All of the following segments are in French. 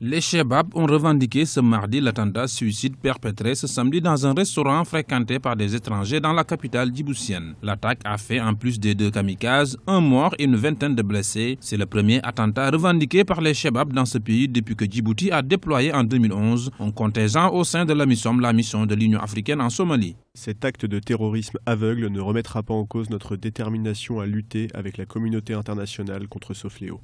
Les Chebabs ont revendiqué ce mardi l'attentat suicide perpétré ce samedi dans un restaurant fréquenté par des étrangers dans la capitale djiboutienne. L'attaque a fait, en plus des deux kamikazes, un mort et une vingtaine de blessés. C'est le premier attentat revendiqué par les Chebabs dans ce pays depuis que Djibouti a déployé en 2011 un contingent au sein de la MISOM, la mission de l'Union africaine en Somalie. Cet acte de terrorisme aveugle ne remettra pas en cause notre détermination à lutter avec la communauté internationale contre ce fléau.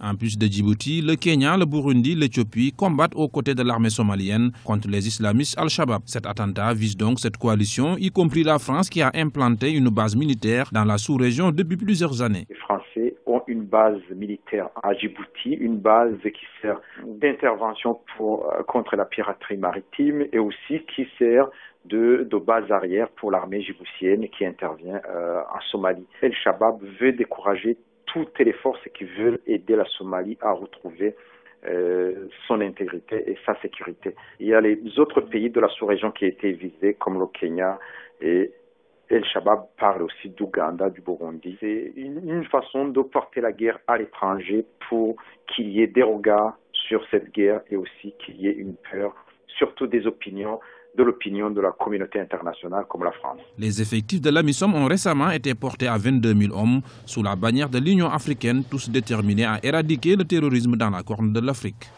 En plus de Djibouti, le Kenya, le Burundi, l'Éthiopie combattent aux côtés de l'armée somalienne contre les islamistes Al-Shabaab. Cet attentat vise donc cette coalition, y compris la France qui a implanté une base militaire dans la sous-région depuis plusieurs années. Les Français ont une base militaire à Djibouti, une base qui sert d'intervention contre la piraterie maritime et aussi qui sert de base arrière pour l'armée djiboutienne qui intervient en Somalie. Al-Shabaab veut décourager toutes les forces qui veulent aider la Somalie à retrouver son intégrité et sa sécurité. Il y a les autres pays de la sous-région qui ont été visés, comme le Kenya, et Al-Shabaab parle aussi d'Ouganda, du Burundi. C'est une façon de porter la guerre à l'étranger pour qu'il y ait des regards sur cette guerre et aussi qu'il y ait une peur, surtout des opinions, de l'opinion de la communauté internationale comme la France. Les effectifs de la MISOM ont récemment été portés à 22 000 hommes sous la bannière de l'Union africaine, tous déterminés à éradiquer le terrorisme dans la Corne de l'Afrique.